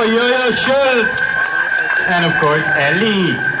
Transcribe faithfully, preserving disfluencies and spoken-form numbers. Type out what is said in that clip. for Yoyo Schulz and of course Ellie.